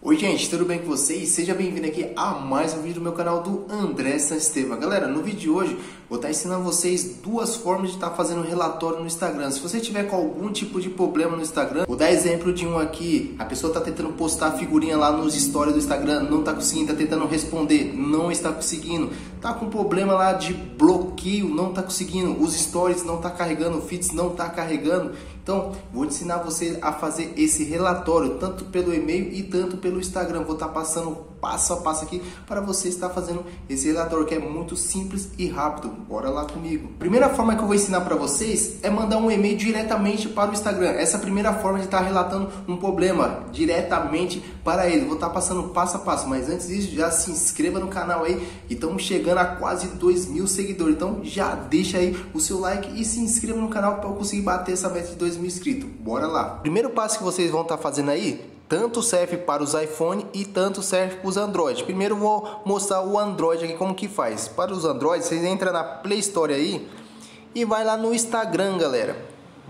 Oi gente, tudo bem com vocês? Seja bem-vindo aqui a mais um vídeo do meu canal do André Santestevan. Galera, no vídeo de hoje vou estar ensinando vocês duas formas de estar fazendo relatório no Instagram. Se você tiver com algum tipo de problema no Instagram, vou dar exemplo de um aqui. A pessoa está tentando postar figurinha lá nos stories do Instagram, não está conseguindo, está tentando responder, não está conseguindo. Está com problema lá de bloqueio, não está conseguindo. Os stories não está carregando, o feeds não está carregando. Então, vou ensinar você a fazer esse relatório, tanto pelo e-mail e tanto pelo Instagram. Vou estar passando passo a passo aqui para você estar fazendo esse relatório, que é muito simples e rápido. Bora lá comigo. Primeira forma que eu vou ensinar para vocês é mandar um e-mail diretamente para o Instagram. Essa é a primeira forma de estar relatando um problema diretamente para ele. Vou estar passando passo a passo, mas antes disso, já se inscreva no canal aí. E estamos chegando a quase 2.000 seguidores. Então, já deixa aí o seu like e se inscreva no canal para eu conseguir bater essa meta de 2.000. inscritos. Bora lá. Primeiro passo que vocês vão estar fazendo aí, tanto serve para os iPhone e tanto serve para os Android. Primeiro vou mostrar o Android aqui como que faz. Para os Android, vocês entram na Play Store aí e vai lá no Instagram, galera.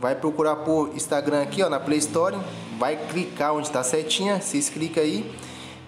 Vai procurar por Instagram aqui, ó, na Play Store, vai clicar onde está a setinha, vocês clicam aí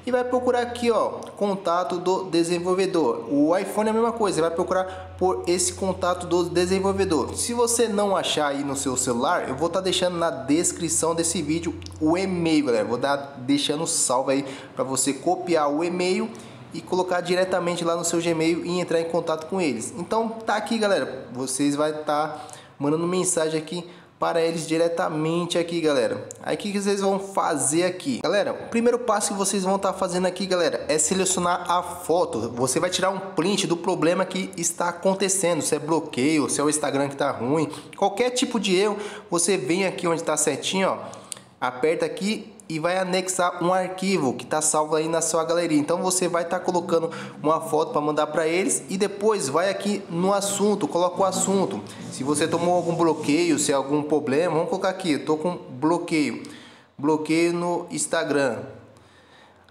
e vai procurar aqui, ó, contato do desenvolvedor. O iPhone é a mesma coisa, vai procurar por esse contato do desenvolvedor. Se você não achar aí no seu celular, eu vou estar deixando na descrição desse vídeo o e-mail, galera. Vou estar deixando salvo aí para você copiar o e-mail e colocar diretamente lá no seu Gmail e entrar em contato com eles. Então tá aqui, galera, vocês vai estar mandando mensagem aqui para eles diretamente aqui, galera. Aí o que vocês vão fazer aqui? Galera, o primeiro passo que vocês vão estar fazendo aqui, galera, é selecionar a foto. Você vai tirar um print do problema que está acontecendo. Se é bloqueio, se é o Instagram que está ruim, qualquer tipo de erro, você vem aqui onde está certinho, ó, aperta aqui e vai anexar um arquivo que está salvo aí na sua galeria. Então você vai estar colocando uma foto para mandar para eles e depois vai aqui no assunto, coloca o assunto. Se você tomou algum bloqueio, se é algum problema, vamos colocar aqui, eu tô com bloqueio no Instagram.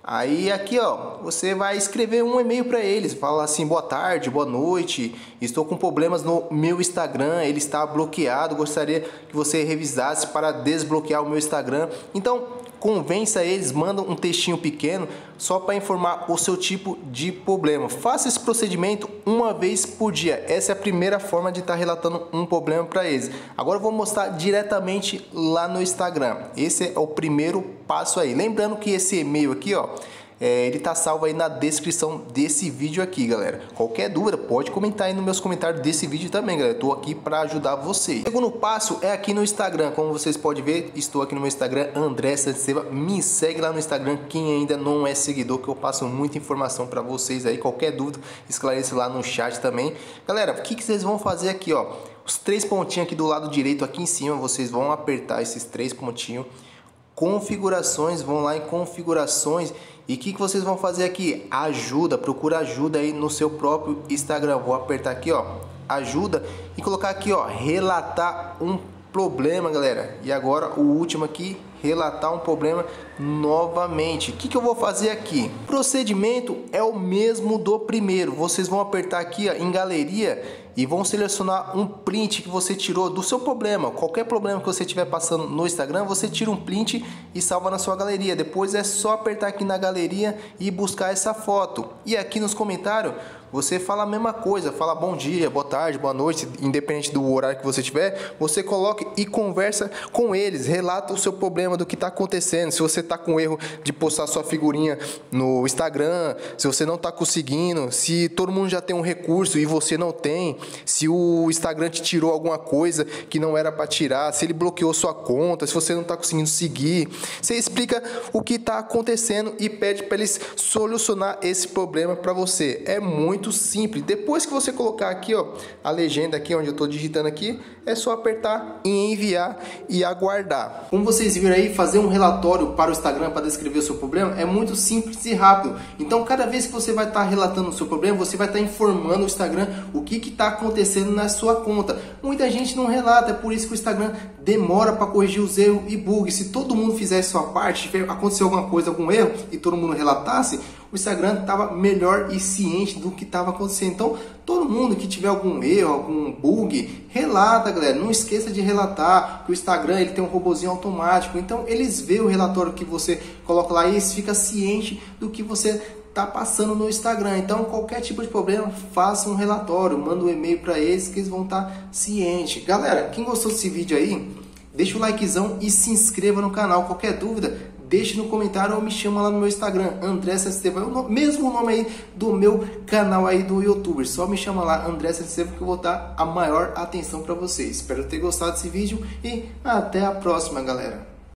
Aí aqui, ó, você vai escrever um e-mail para eles, fala assim: boa tarde, boa noite, estou com problemas no meu Instagram, ele está bloqueado, gostaria que você revisasse para desbloquear o meu Instagram. Então convença eles, manda um textinho pequeno só para informar o seu tipo de problema. Faça esse procedimento uma vez por dia. Essa é a primeira forma de estar relatando um problema para eles. Agora eu vou mostrar diretamente lá no Instagram. Esse é o primeiro passo aí. Lembrando que esse e-mail aqui, ó, ele tá salvo aí na descrição desse vídeo aqui, galera. Qualquer dúvida, pode comentar aí nos meus comentários desse vídeo também, galera. Eu tô aqui para ajudar vocês. O segundo passo é aqui no Instagram. Como vocês podem ver, estou aqui no meu Instagram, André Santestevan. Me segue lá no Instagram, quem ainda não é seguidor, que eu passo muita informação para vocês aí. Qualquer dúvida, esclarece lá no chat também. Galera, o que vocês vão fazer aqui, ó? Os três pontinhos aqui do lado direito, aqui em cima, vocês vão apertar esses três pontinhos. Configurações, vão lá em configurações. E o que vocês vão fazer aqui? Ajuda, procura ajuda aí no seu próprio Instagram. Vou apertar aqui, ó, ajuda, e colocar aqui, ó, relatar um problema, galera. E agora o último aqui, relatar um problema novamente. O que eu vou fazer aqui? O procedimento é o mesmo do primeiro. Vocês vão apertar aqui, ó, em galeria e vão selecionar um print que você tirou do seu problema. Qualquer problema que você estiver passando no Instagram, você tira um print e salva na sua galeria. Depois é só apertar aqui na galeria e buscar essa foto. E aqui nos comentários, você fala a mesma coisa. Fala bom dia, boa tarde, boa noite, independente do horário que você tiver. Você coloca e conversa com eles. Relata o seu problema, do que está acontecendo. Se você está com erro de postar sua figurinha no Instagram, se você não está conseguindo, se todo mundo já tem um recurso e você não tem, se o Instagram te tirou alguma coisa que não era para tirar, se ele bloqueou sua conta, se você não está conseguindo seguir, você explica o que está acontecendo e pede para eles solucionar esse problema para você. É muito simples. Depois que você colocar aqui, ó, a legenda aqui onde eu estou digitando aqui, é só apertar em enviar e aguardar. Como vocês viram aí, fazer um relatório para o Instagram para descrever o seu problema é muito simples e rápido. Então cada vez que você vai estar relatando o seu problema, você vai estar informando o Instagram o que está acontecendo na sua conta. Muita gente não relata, é por isso que o Instagram demora para corrigir os erros e bugs. Se todo mundo fizesse sua parte, aconteceu alguma coisa, algum erro, e todo mundo relatasse, o Instagram estava melhor e ciente do que estava acontecendo. Então Todo mundo que tiver algum erro, algum bug, relata, galera. Não esqueça de relatar, que o Instagram ele tem um robozinho automático. Então, eles vê o relatório que você coloca lá e eles ficam cientes do que você está passando no Instagram. Então, qualquer tipo de problema, faça um relatório. Manda um e-mail para eles que eles vão estar cientes. Galera, quem gostou desse vídeo aí, deixa o likezão e se inscreva no canal. Qualquer dúvida, deixe no comentário ou me chama lá no meu Instagram, André Santestevan, mesmo nome aí do meu canal aí do YouTube. Só me chama lá, André Santestevan, que eu vou dar a maior atenção para vocês. Espero ter gostado desse vídeo e até a próxima, galera.